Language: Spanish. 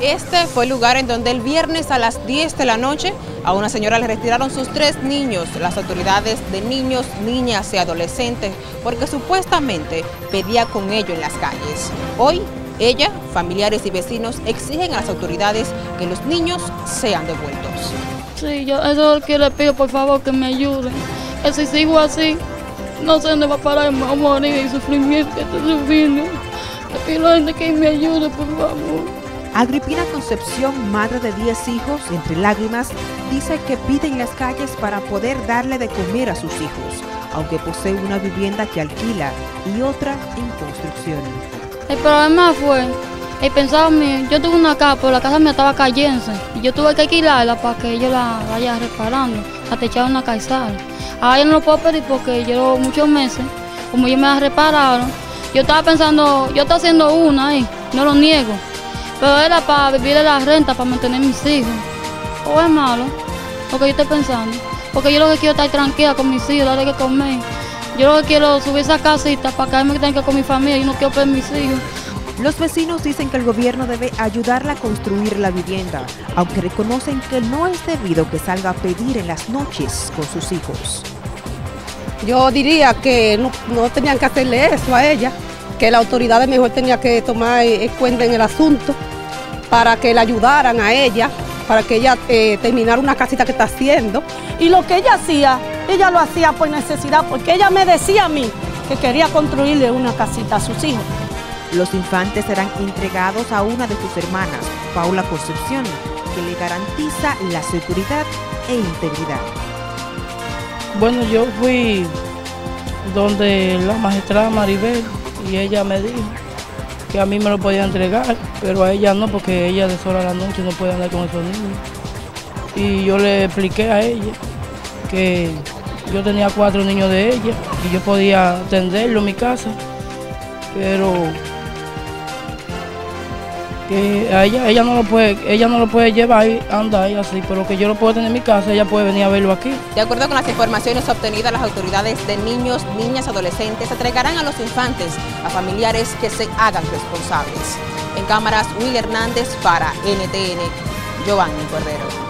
Este fue el lugar en donde el viernes a las 10 de la noche a una señora le retiraron sus 3 niños. Las autoridades de niños, niñas y adolescentes, porque supuestamente pedía con ello en las calles. Hoy, ella, familiares y vecinos exigen a las autoridades que los niños sean devueltos. Sí, yo eso es lo que le pido, por favor, que me ayuden. Que si sigo así, no sé dónde va a parar, me va a morir y sufrimiento que estoy sufriendo. Le pido a la gente que me ayude, por favor. Agripina Concepción, madre de 10 hijos, entre lágrimas, dice que pide en las calles para poder darle de comer a sus hijos, aunque posee una vivienda que alquila y otra en construcción. El problema fue, el pensado mío, yo tuve una casa, pero la casa me estaba cayendo y yo tuve que alquilarla para que yo la vaya reparando, hasta echar una calzada. Ahora yo no lo puedo pedir porque llevo muchos meses, como yo me la repararon, yo estaba pensando, yo estaba haciendo una ahí, no lo niego. Pero era para vivir de la renta, para mantener a mis hijos. O es malo, lo que yo estoy pensando. Porque yo lo que quiero es estar tranquila con mis hijos, darle que comer. Yo lo que quiero es subir esa casita para quedarme tranquila con mi familia. Yo no quiero perder mis hijos. Los vecinos dicen que el gobierno debe ayudarla a construir la vivienda, aunque reconocen que no es debido que salga a pedir en las noches con sus hijos. Yo diría que no tenían que hacerle eso a ella, que las autoridades mejor tenían que tomar en cuenta en el asunto para que la ayudaran a ella, para que ella terminara una casita que está haciendo. Y lo que ella lo hacía por necesidad, porque ella me decía a mí que quería construirle una casita a sus hijos. Los infantes serán entregados a una de sus hermanas, Paula Concepción, que le garantiza la seguridad e integridad. Bueno, yo fui donde la magistrada Maribel, y ella me dijo que a mí me lo podía entregar, pero a ella no, porque ella de sola a la noche no puede andar con esos niños. Y yo le expliqué a ella que yo tenía 4 niños de ella y yo podía atenderlo en mi casa, pero que a ella no lo puede, llevar y andar y así, pero que yo lo puedo tener en mi casa, ella puede venir a verlo aquí. De acuerdo con las informaciones obtenidas, las autoridades de niños, niñas, adolescentes entregarán a los infantes a familiares que se hagan responsables. En cámaras, Will Hernández para NTN, Giovanni Cordero.